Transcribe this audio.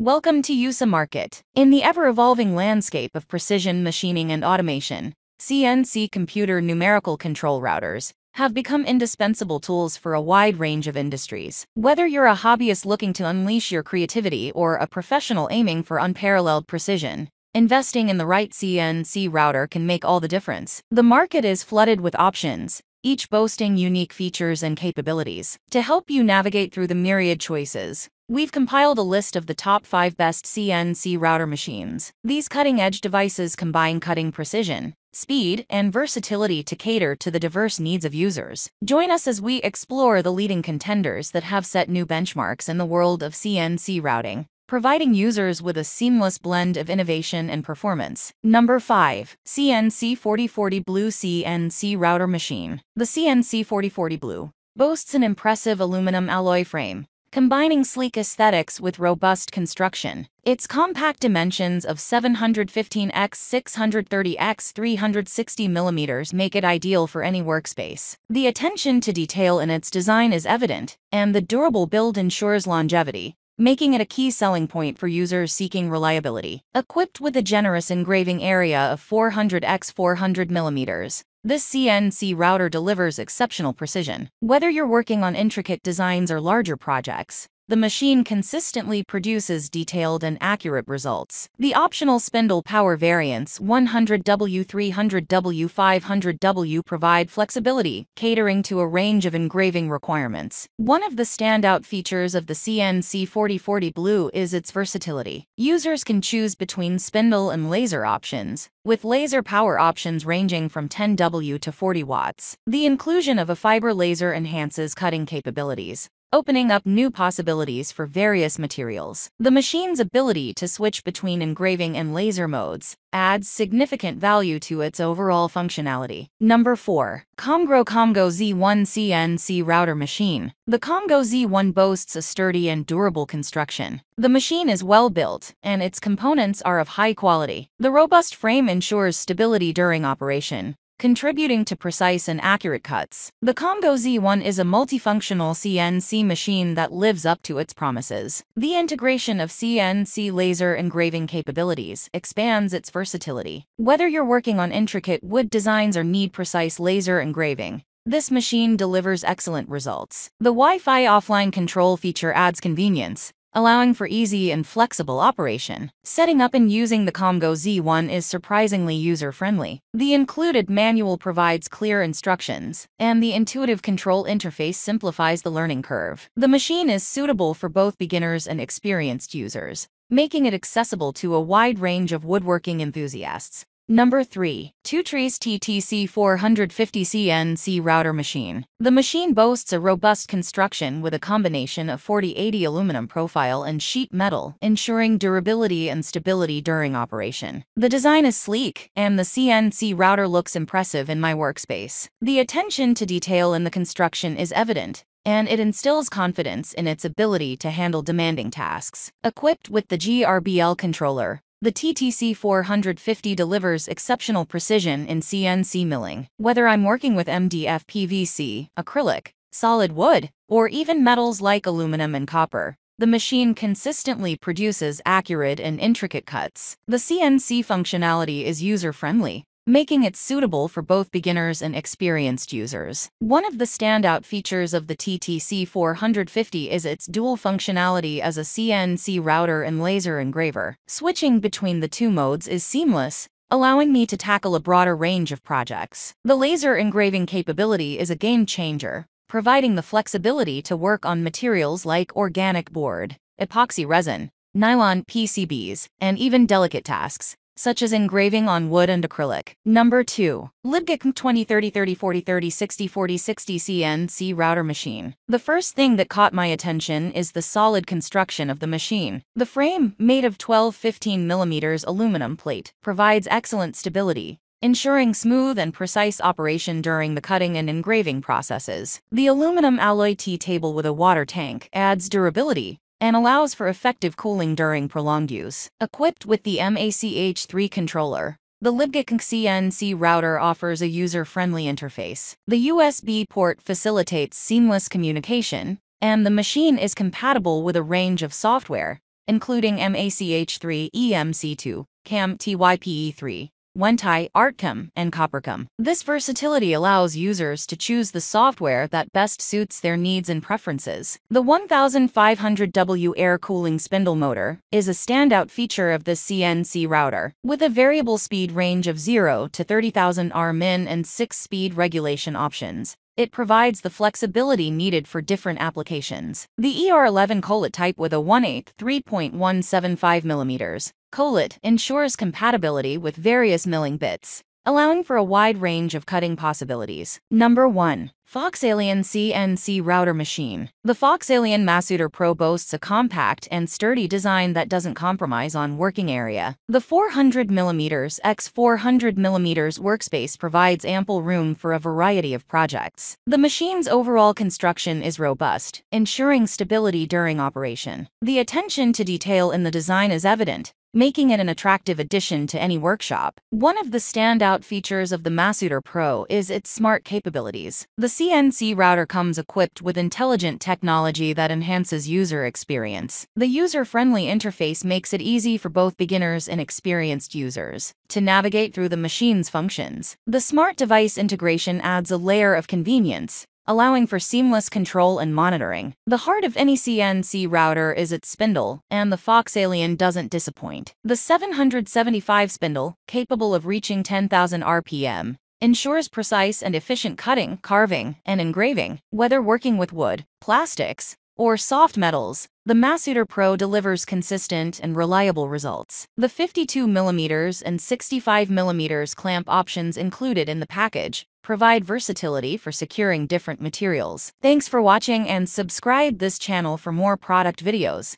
Welcome to USA Market. In the ever-evolving landscape of precision machining and automation, CNC computer numerical control routers have become indispensable tools for a wide range of industries. Whether you're a hobbyist looking to unleash your creativity or a professional aiming for unparalleled precision, investing in the right CNC router can make all the difference. The market is flooded with options, each boasting unique features and capabilities. To help you navigate through the myriad choices, we've compiled a list of the top 5 best CNC router machines. These cutting-edge devices combine cutting precision, speed, and versatility to cater to the diverse needs of users. Join us as we explore the leading contenders that have set new benchmarks in the world of CNC routing, providing users with a seamless blend of innovation and performance. Number 5. CNC 4040 Blue CNC Router Machine. The CNC 4040 Blue boasts an impressive aluminum alloy frame, combining sleek aesthetics with robust construction. Its compact dimensions of 715 x 630 x 360 mm make it ideal for any workspace. The attention to detail in its design is evident, and the durable build ensures longevity, making it a key selling point for users seeking reliability. Equipped with a generous engraving area of 400 x 400 mm, this CNC router delivers exceptional precision. Whether you're working on intricate designs or larger projects, the machine consistently produces detailed and accurate results. The optional spindle power variants 100W, 300W, 500W provide flexibility, catering to a range of engraving requirements. One of the standout features of the CNC 4040 Blue is its versatility. Users can choose between spindle and laser options, with laser power options ranging from 10W to 40 watts. The inclusion of a fiber laser enhances cutting capabilities, opening up new possibilities for various materials. The machine's ability to switch between engraving and laser modes adds significant value to its overall functionality. Number 4. Comgo Z1 CNC Router Machine. The Comgo Z1 boasts a sturdy and durable construction. The machine is well-built, and its components are of high quality. The robust frame ensures stability during operation, contributing to precise and accurate cuts. The Comgo Z1 is a multifunctional CNC machine that lives up to its promises. The integration of CNC laser engraving capabilities expands its versatility. Whether you're working on intricate wood designs or need precise laser engraving, this machine delivers excellent results. The Wi-Fi offline control feature adds convenience, allowing for easy and flexible operation. Setting up and using the Comgo Z1 is surprisingly user-friendly. The included manual provides clear instructions, and the intuitive control interface simplifies the learning curve. The machine is suitable for both beginners and experienced users, making it accessible to a wide range of woodworking enthusiasts. Number 3. TwoTrees TTC450 CNC Router Machine. The machine boasts a robust construction with a combination of 4080 aluminum profile and sheet metal, ensuring durability and stability during operation. The design is sleek, and the CNC router looks impressive in my workspace. The attention to detail in the construction is evident, and it instills confidence in its ability to handle demanding tasks. Equipped with the GRBL controller, the TTC450 delivers exceptional precision in CNC milling. Whether I'm working with MDF PVC, acrylic, solid wood, or even metals like aluminum and copper, the machine consistently produces accurate and intricate cuts. The CNC functionality is user-friendly, making it suitable for both beginners and experienced users. One of the standout features of the TTC450 is its dual functionality as a CNC router and laser engraver. Switching between the two modes is seamless, allowing me to tackle a broader range of projects. The laser engraving capability is a game changer, providing the flexibility to work on materials like organic board, epoxy resin, nylon PCBs, and even delicate tasks, such as engraving on wood and acrylic. Number 2. LYBGACNC 20 30 30 40 30 60 40 60 CNC Router Machine. The first thing that caught my attention is the solid construction of the machine. The frame, made of 12-15 mm aluminum plate, provides excellent stability, ensuring smooth and precise operation during the cutting and engraving processes. The aluminum alloy T-table with a water tank adds durability and allows for effective cooling during prolonged use. Equipped with the MACH3 controller, the LYBGACNC CNC router offers a user-friendly interface. The USB port facilitates seamless communication, and the machine is compatible with a range of software, including MACH3, EMC2, CAM TYPE3, Wentai, Artcom, and Coppercom. This versatility allows users to choose the software that best suits their needs and preferences. The 1500W air cooling spindle motor is a standout feature of this CNC router, with a variable speed range of 0 to 30,000 rmin and 6 speed regulation options. It provides the flexibility needed for different applications. The ER11 collet type with a 1/8 3.175 mm collet ensures compatibility with various milling bits, allowing for a wide range of cutting possibilities. Number 1. Fox Alien CNC Router Machine. The Fox Alien Masuter Pro boasts a compact and sturdy design that doesn't compromise on working area. The 400mm x 400mm workspace provides ample room for a variety of projects. The machine's overall construction is robust, ensuring stability during operation. The attention to detail in the design is evident, making it an attractive addition to any workshop. One of the standout features of the Masuter Pro is its smart capabilities. The CNC router comes equipped with intelligent technology that enhances user experience. The user-friendly interface makes it easy for both beginners and experienced users to navigate through the machine's functions. The smart device integration adds a layer of convenience, allowing for seamless control and monitoring. The heart of any CNC router is its spindle, and the Fox Alien doesn't disappoint. The 775 spindle, capable of reaching 10,000 RPM, ensures precise and efficient cutting, carving, and engraving. Whether working with wood, plastics, or soft metals, the Masuter Pro delivers consistent and reliable results. The 52mm and 65mm clamp options included in the package provide versatility for securing different materials. Thanks for watching, and subscribe this channel for more product videos.